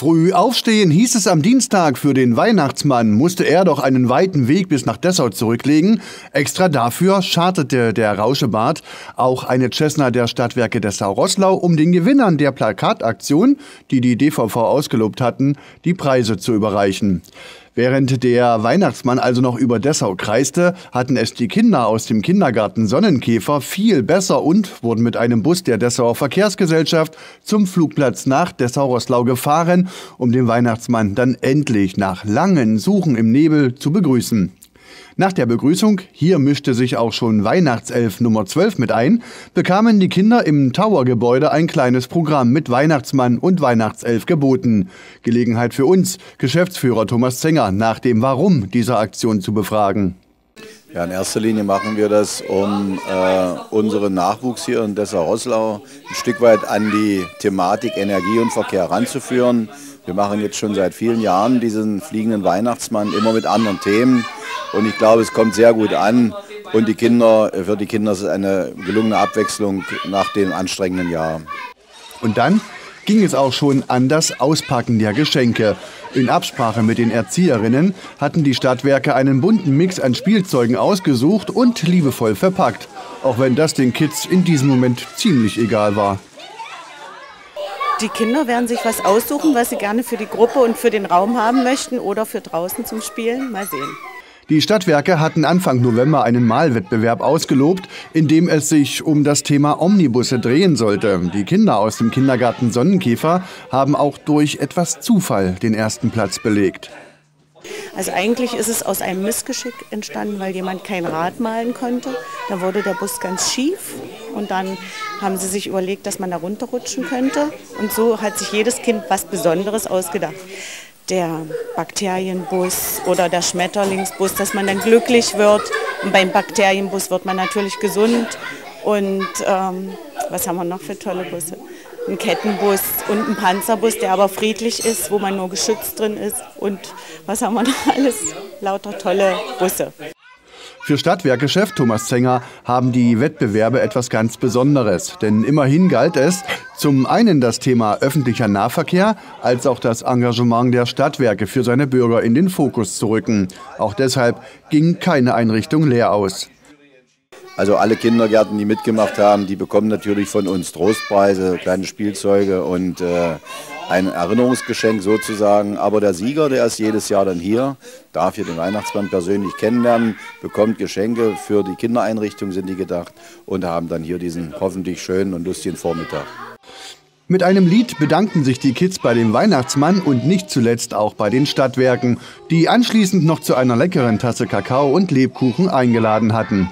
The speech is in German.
Früh aufstehen hieß es am Dienstag für den Weihnachtsmann, musste er doch einen weiten Weg bis nach Dessau zurücklegen. Extra dafür charterte der Rauschebart auch eine Cessna der Stadtwerke Dessau-Roßlau, um den Gewinnern der Plakataktion, die die DVV ausgelobt hatten, die Preise zu überreichen. Während der Weihnachtsmann also noch über Dessau kreiste, hatten es die Kinder aus dem Kindergarten Sonnenkäfer viel besser und wurden mit einem Bus der Dessauer Verkehrsgesellschaft zum Flugplatz nach Dessau-Roßlau gefahren, um den Weihnachtsmann dann endlich nach langen Suchen im Nebel zu begrüßen. Nach der Begrüßung, hier mischte sich auch schon Weihnachtself Nummer 12 mit ein, bekamen die Kinder im Tower-Gebäude ein kleines Programm mit Weihnachtsmann und Weihnachtself geboten. Gelegenheit für uns, Geschäftsführer Thomas Zänger, nach dem Warum dieser Aktion zu befragen. Ja, in erster Linie machen wir das, um unseren Nachwuchs hier in Dessau-Roßlau ein Stück weit an die Thematik Energie und Verkehr heranzuführen. Wir machen jetzt schon seit vielen Jahren diesen fliegenden Weihnachtsmann immer mit anderen Themen. Und ich glaube, es kommt sehr gut an und für die Kinder ist es eine gelungene Abwechslung nach dem anstrengenden Jahr. Und dann ging es auch schon an das Auspacken der Geschenke. In Absprache mit den Erzieherinnen hatten die Stadtwerke einen bunten Mix an Spielzeugen ausgesucht und liebevoll verpackt. Auch wenn das den Kids in diesem Moment ziemlich egal war. Die Kinder werden sich was aussuchen, was sie gerne für die Gruppe und für den Raum haben möchten oder für draußen zum Spielen. Mal sehen. Die Stadtwerke hatten Anfang November einen Malwettbewerb ausgelobt, in dem es sich um das Thema Omnibusse drehen sollte. Die Kinder aus dem Kindergarten Sonnenkäfer haben auch durch etwas Zufall den ersten Platz belegt. Also eigentlich ist es aus einem Missgeschick entstanden, weil jemand kein Rad malen konnte. Da wurde der Bus ganz schief und dann haben sie sich überlegt, dass man da runterrutschen könnte. Und so hat sich jedes Kind was Besonderes ausgedacht. Der Bakterienbus oder der Schmetterlingsbus, dass man dann glücklich wird. Und beim Bakterienbus wird man natürlich gesund. Und was haben wir noch für tolle Busse? Ein Kettenbus und ein Panzerbus, der aber friedlich ist, wo man nur geschützt drin ist. Und was haben wir noch alles? Lauter tolle Busse. Für Stadtwerke-Chef Thomas Zänger haben die Wettbewerbe etwas ganz Besonderes. Denn immerhin galt es zum einen das Thema öffentlicher Nahverkehr, als auch das Engagement der Stadtwerke für seine Bürger in den Fokus zu rücken. Auch deshalb ging keine Einrichtung leer aus. Also alle Kindergärten, die mitgemacht haben, die bekommen natürlich von uns Trostpreise, kleine Spielzeuge und ein Erinnerungsgeschenk sozusagen. Aber der Sieger, der ist jedes Jahr dann hier, darf hier den Weihnachtsmann persönlich kennenlernen, bekommt Geschenke, für die Kindereinrichtung sind die gedacht und haben dann hier diesen hoffentlich schönen und lustigen Vormittag. Mit einem Lied bedankten sich die Kids bei dem Weihnachtsmann und nicht zuletzt auch bei den Stadtwerken, die anschließend noch zu einer leckeren Tasse Kakao und Lebkuchen eingeladen hatten.